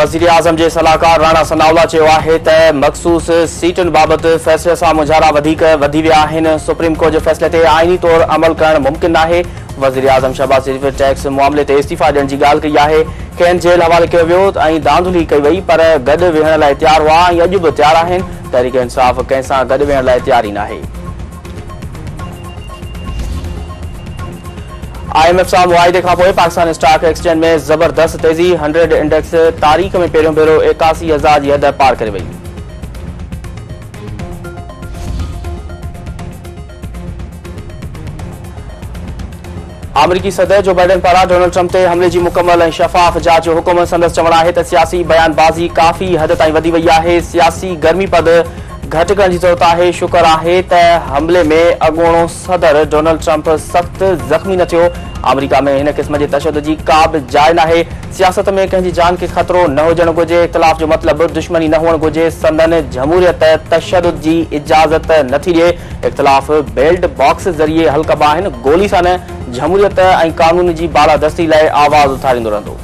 वजीर आजम के सलाहकार राणा सनाउल्ला है त मखसूस सीटन बाबत फैसले से मुजाहरा वया। सुप्रीम कोर्ट के फैसले से आइनी तौर अमल करण मुमकिन ना है। वजीर आजम शहबाज शरीफ टैक्स मामले से इस्तीफा देने की गाल कई है। कैन जेल हवाले किया धांधली कई वही पर गड वेहण तैयार हुआ अज भी तैयार। तहरीक इंसाफ कैंसा गड वेहण तैयार ही ना है। IMF सां मुआहदे खां पोइ पाकिस्तान स्टॉक एक्सचेंज में जबरदस्त तेजी। 100 इंडेक्स तारीख़ में पहिरियों भेरो 81,000 जी हद पार करे वई। अमरीकी सदर जो बाइडन पारां डोनाल्ड ट्रंप ते हमले जी मुकमल ऐं शफ़ाफ़ जांच जो हुकुम। संदसि चवणु आहे त सियासी बयानबाज़ी काफ़ी हद ताईं वधी वई आहे। सियासी गर्मीपद घट करण की जरूरत है। शुक्र है त हमले में अगोणो सदर डोनाल्ड ट्रंप सख्त जख्मी न थियो। अमरीका में इन किस्म के तशद की का भी जाइ ना है। सियासत में कंहिंजी जान के खतरो न होजन घुर्जे। इख्तिलाफ जो मतलब दुश्मनी न होण घुर्जे। संदन जमहूरियत तशद की इजाजत न थी दे। इख्तिलाफ बेल्ट बॉक्स जरिए हल कबा। गोली से न जमहूरियत और कानून की बालादस्ती लाइ आवाज उथारींदो रहंदो।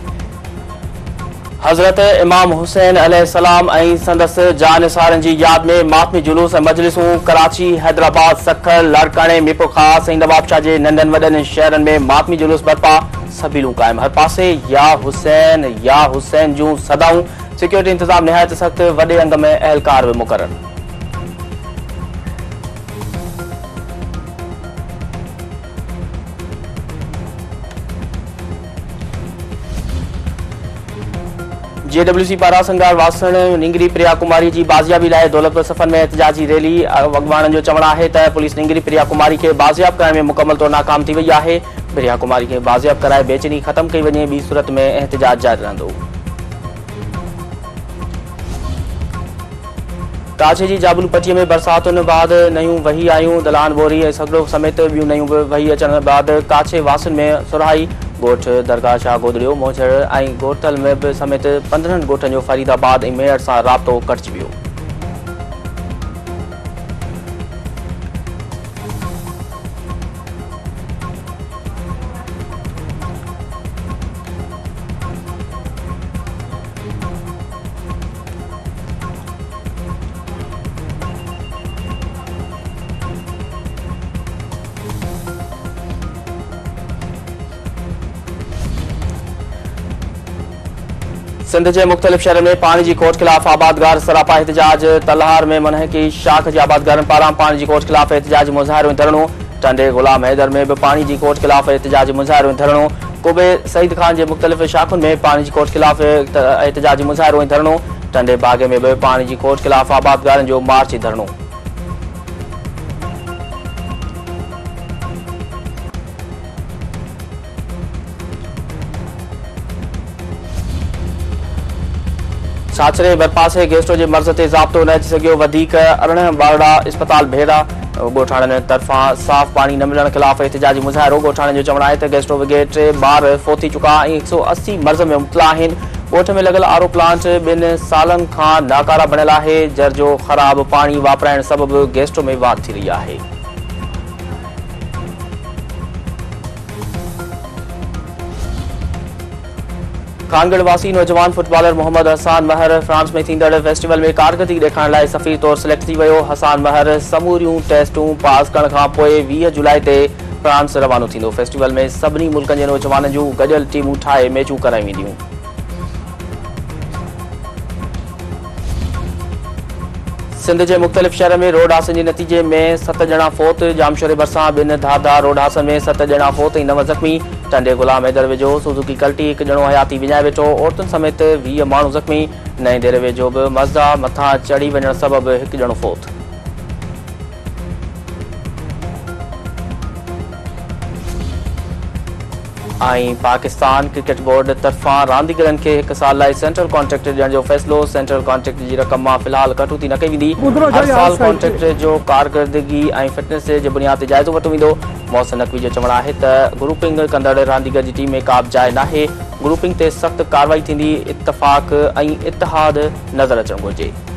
हजरत इमाम हुसैन अलैहिस्सलाम संदस जानसारन की याद में मातमी जुलूस मजलिसूं कराची हैदराबाद सखल लाड़काणे मिपो खास नवाबशाह के नंढन वडन शहरन में मातमी जुलूस बर्पा। सबीलू कायम हर पासे या हुसैन जूं सदाऊं। सिक्योरिटी इंतजाम निहायत सख्त। वडे अंग में एहलकार भी मुकरर। JWC पारा संगार वासण निंगरी प्रिया कुमारी की बाजियाबी लाए दौलतपुर सफर में एहतजाजी रैली। अगवाणन जो चवण है त पुलिस निंगरी प्रिया कुमारी के बाजियाब करण में मुकम्मल तौर नाकाम थी वही है। प्रिया कुमारी के बाजियाब कराए बेचैनी खत्म कई वजे। बी सूरत में एहतजाज जारी रहंदो। कराची की जाबुल पट्टी में बरसातुन बाद नयूं वही आयूं। दलान बोरी ऐं सगड़ो समेत बियूं नयूं वही अचण बाद काछे वासन में सुराही। गोठ दरगाह शाह गोदड़ियों मोचड़ और गोठल में भी समेत 15 गोठन जो फरीदाबाद और मेयर से राबो कटजी वो। सिंध के मुख्तलिफ शहर में पानी की खोट खिलाफ आबादगार सरापा एहतजाज। तलहार में मनहकी शाख के आबादगार पारा पानी की खोट खिलाफ एहतजाज मुजाहरो धरणो। टंडे गुलाम हैदर में भी पानी की खोट खिलाफ एहतजाज मुजाहरो धरणो। कुबे सईद खान के मुख्तलिफ शाखुन में पानी की खोट खिलाफ एहतजाज मुजाहरो धरणो। टंडे बागे में भी पानी की खोट खिलाफ आबादगार जो मार्च धरणो। छाछरे बरपासे गेस्टो के मर्ज़ से ज़ाब्तो न अची सघियो। 18 बारड़ा अस्पताल भेरा। गोठाणनि तरफा साफ़ पानी न मिलण ख़िलाफ़ एहतजाजी मुज़ाहिरो। गोठाणनि जो चवणु आहे त गेस्टो वगे 3 ॿार फौत थी चुका ऐं 180 मर्ज़ में मुब्तला आहिनि। ॻोठ में लॻल आरो प्लांट 2 सालनि खां नाकारा बणियल आहे। जर्जो ख़राब पानी वापराइण सबबि गेस्टो में वाध थी रही आहे। खानगढ़ वासी नौजवान फुटबॉलर मोहम्मद हसान महर फ्रांस में थींदड़ फेस्टिवल में कारकर्दगी ॾेखारण लाइ सफ़ीर तौर सिलेक्ट थी वियो। हसान महर समूरियूं टेस्टूं पास करण खां पोइ 20 जुलाई ते फ्रांस रवानो थींदो। फेस्टिवल में सभिनी मुल्कनि जे नौजवाननि जूं गॾियल टीमूं ठाहे मैचूं कराई वेंदियूं। सिंध के मुख्तलिफ़ शहर में रोड हादसनि के नतीजे में 7 जना फौत। जामशोरे भरसा 2 धारदार रोड हादसनि में 7 जना फौत ऐं 9 ज़ख्मी। टंडे गुलाम हैदर वेझो सुजुकी कल्टी 1 ॼणो हयाती विञाए वेठो। औरतुनि समेत 20 माण्हू ज़ख्मी। नए देर वेझो बि मज़दा मथां चढ़ी वञण सबबि 1 ॼणो फौत। पाकिस्तान क्रिकेट बोर्ड तरफा रांदीगरनि के 1 साल लाइ सेंट्रल कॉन्ट्रैक्ट ॾियण जो फ़ैसिलो। सेंट्रल कॉन्ट्रैक्ट की रक़म मां फ़िलहाल कटौती न कई वेंदी। हर साल कॉन्ट्रैक्ट जो कारकर्दगी ऐं फिटनेस जे बुनियाद ते जाइज़ो वरितो वेंदो। मोहसिन नक़वी जो चवणु आहे त ग्रुपिंग कंदड़ रांदीगर जी टीम में का बि जाइ नाहे। ग्रुपिंग ते सख़्त कार्रवाई थींदी। इत्तिफ़ाक़ ऐं इतिहाद नज़र अचणु घुरिजे।